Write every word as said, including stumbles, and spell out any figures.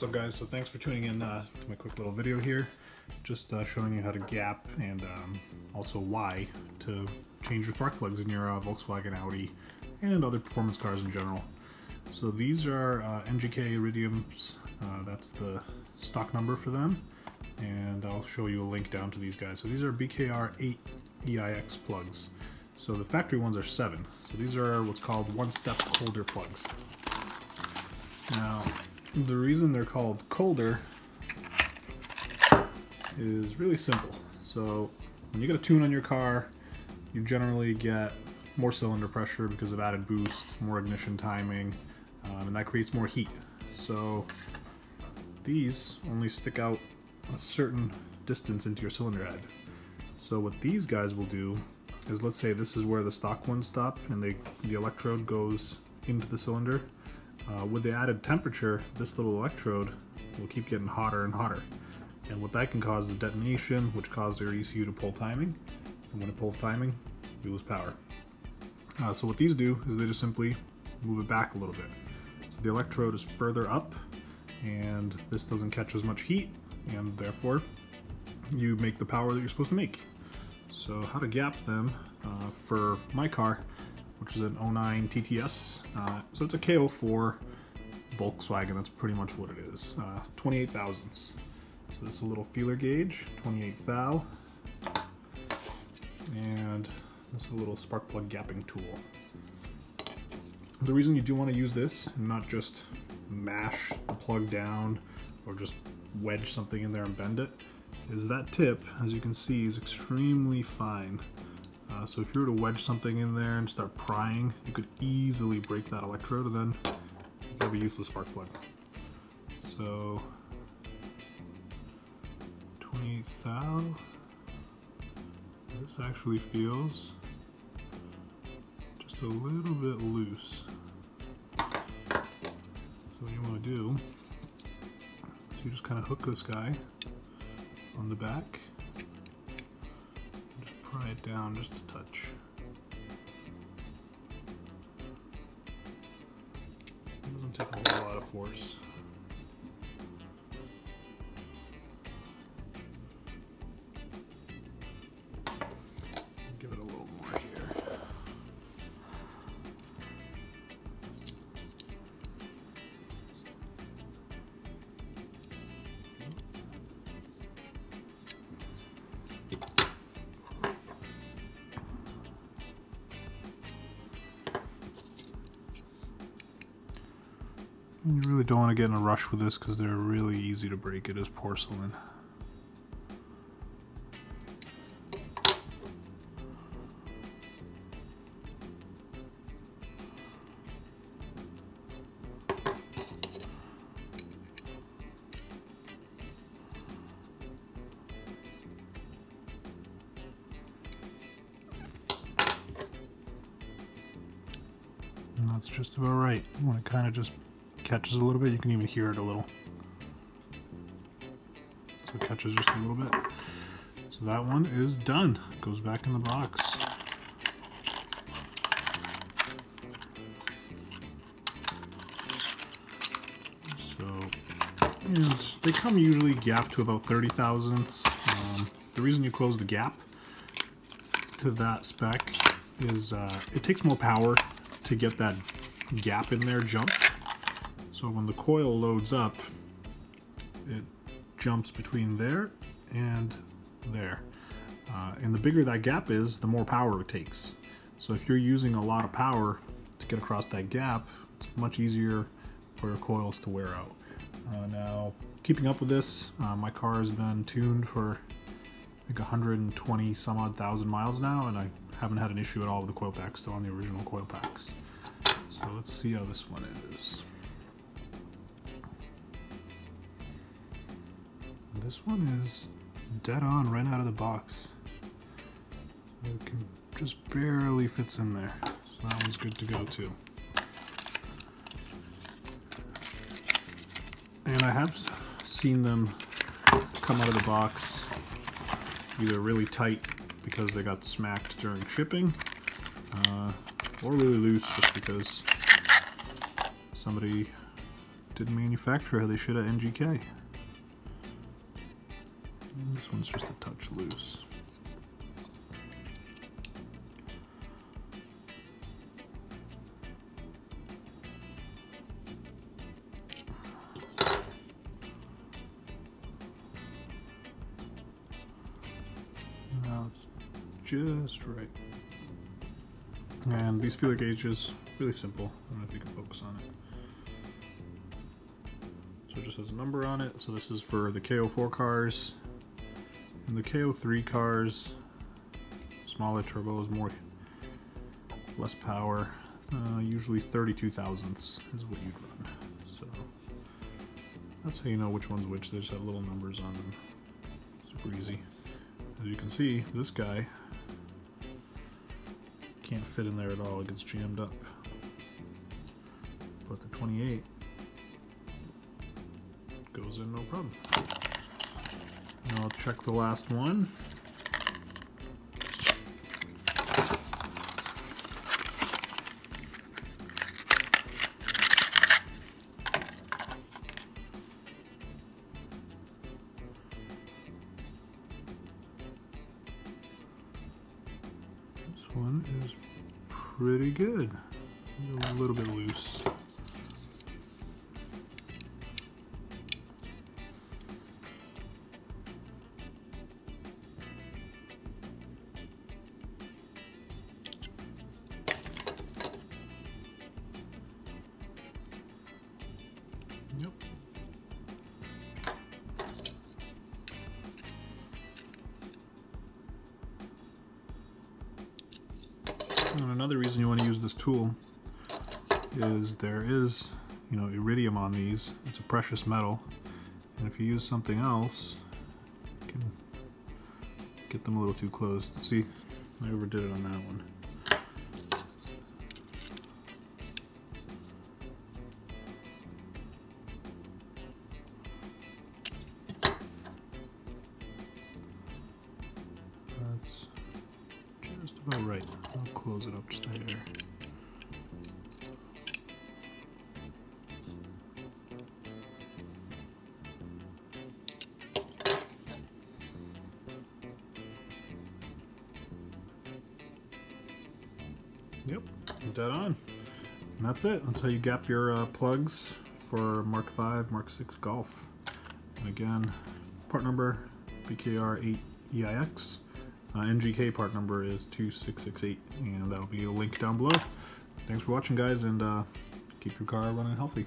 What's up guys, so thanks for tuning in uh, to my quick little video here. Just uh, showing you how to gap and um, also why to change your spark plugs in your uh, Volkswagen, Audi, and other performance cars in general. So these are uh, N G K Iridiums, uh, that's the stock number for them, and I'll show you a link down to these guys. So these are B K R eight E I X plugs. So the factory ones are seven. So these are what's called one-step colder plugs. Now, the reason they're called colder is really simple. So when you get a tune on your car, you generally get more cylinder pressure because of added boost, more ignition timing, um, and that creates more heat. So these only stick out a certain distance into your cylinder head. So what these guys will do is, let's say this is where the stock ones stop and they, the electrode goes into the cylinder. Uh, with the added temperature, this little electrode will keep getting hotter and hotter. And what that can cause is detonation, which causes your E C U to pull timing. And when it pulls timing, you lose power. Uh, so what these do is they just simply move it back a little bit. So the electrode is further up and this doesn't catch as much heat, and therefore you make the power that you're supposed to make. So how to gap them uh, for my car, which is an oh nine T T S. Uh, so it's a K oh four Volkswagen, that's pretty much what it is. Uh, twenty-eight thousandths. So this is a little feeler gauge, twenty-eight thou. And this is a little spark plug gapping tool. The reason you do want to use this and not just mash the plug down or just wedge something in there and bend it is that tip, as you can see, is extremely fine. Uh, so if you were to wedge something in there and start prying, you could easily break that electrode and then you have a useless spark plug. So, twenty thou, this actually feels just a little bit loose. So what you want to do is you just kind of hook this guy on the back. Pry it down just a touch. It doesn't take a whole lot of force. Give it a little more here. You really don't want to get in a rush with this because they're really easy to break. It is porcelain. And that's just about right. You want to kind of just catches a little bit, you can even hear it a little. So it catches just a little bit. So that one is done. Goes back in the box. So, and they come usually gapped to about thirty thousandths. Um, the reason you close the gap to that spec is uh, it takes more power to get that gap in there jumped. So when the coil loads up, it jumps between there and there. Uh, and the bigger that gap is, the more power it takes. So if you're using a lot of power to get across that gap, it's much easier for your coils to wear out. Uh, now, keeping up with this, uh, my car has been tuned for I think one hundred twenty some odd thousand miles now, and I haven't had an issue at all with the coil packs, still on the original coil packs. So let's see how this one is. This one is dead on right out of the box. So it can just barely fits in there. So that one's good to go too. And I have seen them come out of the box either really tight because they got smacked during shipping, uh, or really loose just because somebody didn't manufacture how they should at N G K. And this one's just a touch loose. Now it's just right. And these feeler gauges, really simple. I don't know if you can focus on it. So it just has a number on it. So this is for the K oh four cars and the K oh three cars. Smaller turbos, more, less power. Uh, usually thirty-two thousandths is what you'd run. So that's how you know which one's which. They just have little numbers on them. Super easy. As you can see, this guy can't fit in there at all, it gets jammed up. But the twenty-eight goes in no problem. And I'll check the last one. This one is pretty good. A little bit loose. Yep. And another reason you want to use this tool is there is, you know, iridium on these. It's a precious metal, and if you use something else, you can get them a little too close. See, I overdid it on that one. That's just about right. I'll close it up just a hair. Yep, dead on. And that's it. That's how you gap your uh, plugs for Mark five, Mark six Golf. And again, part number B K R eight E I X. Uh, N G K part number is two six six eight, and that'll be a link down below. Thanks for watching, guys, and uh, keep your car running healthy.